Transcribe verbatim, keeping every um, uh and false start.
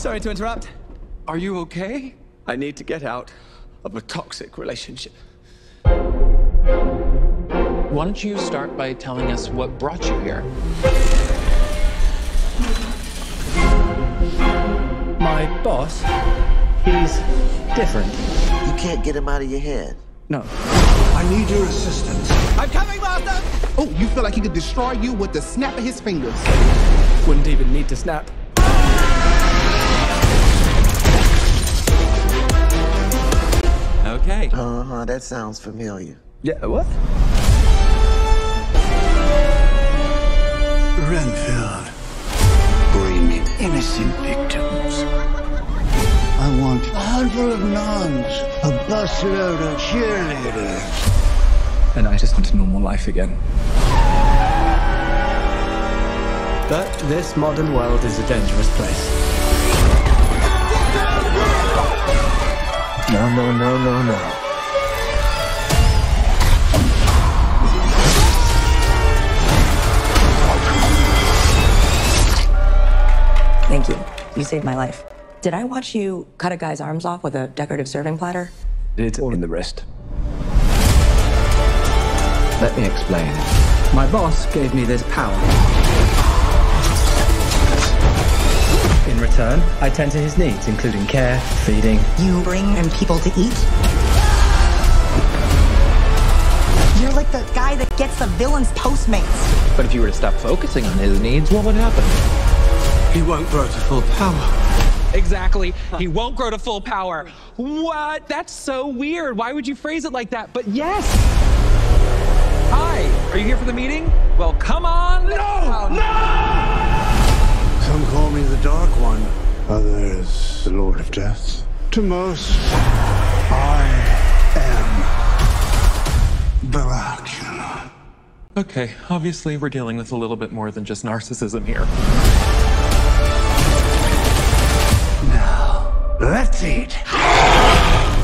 Sorry to interrupt. Are you okay? I need to get out of a toxic relationship. Why don't you start by telling us what brought you here? My boss, he's different. You can't get him out of your head. No. I need your assistance. I'm coming, Master! Oh, you feel like he could destroy you with the snap of his fingers. Wouldn't even need to snap. Okay. Uh-huh, that sounds familiar. Yeah, what? Renfield. Bringing innocent victims. I want a handful of nuns, a busload of cheerleaders. And I just want a normal life again. But this modern world is a dangerous place. No, no, no, no, no. Thank you. You saved my life. Did I watch you cut a guy's arms off with a decorative serving platter? It's all in the wrist. Let me explain. My boss gave me this power. In return, I tend to his needs, including care, feeding. You bring him people to eat? You're like the guy that gets the villain's Postmates. But if you were to stop focusing on his needs, what would happen? He won't grow to full power. Exactly. He won't grow to full power. What? That's so weird. Why would you phrase it like that? But yes! Hi, are you here for the meeting? Well, come on! No! Um, no! Some call me the Dark One, others the Lord of Death. To most, I am Dracula. Okay, obviously we're dealing with a little bit more than just narcissism here. Now, let's eat.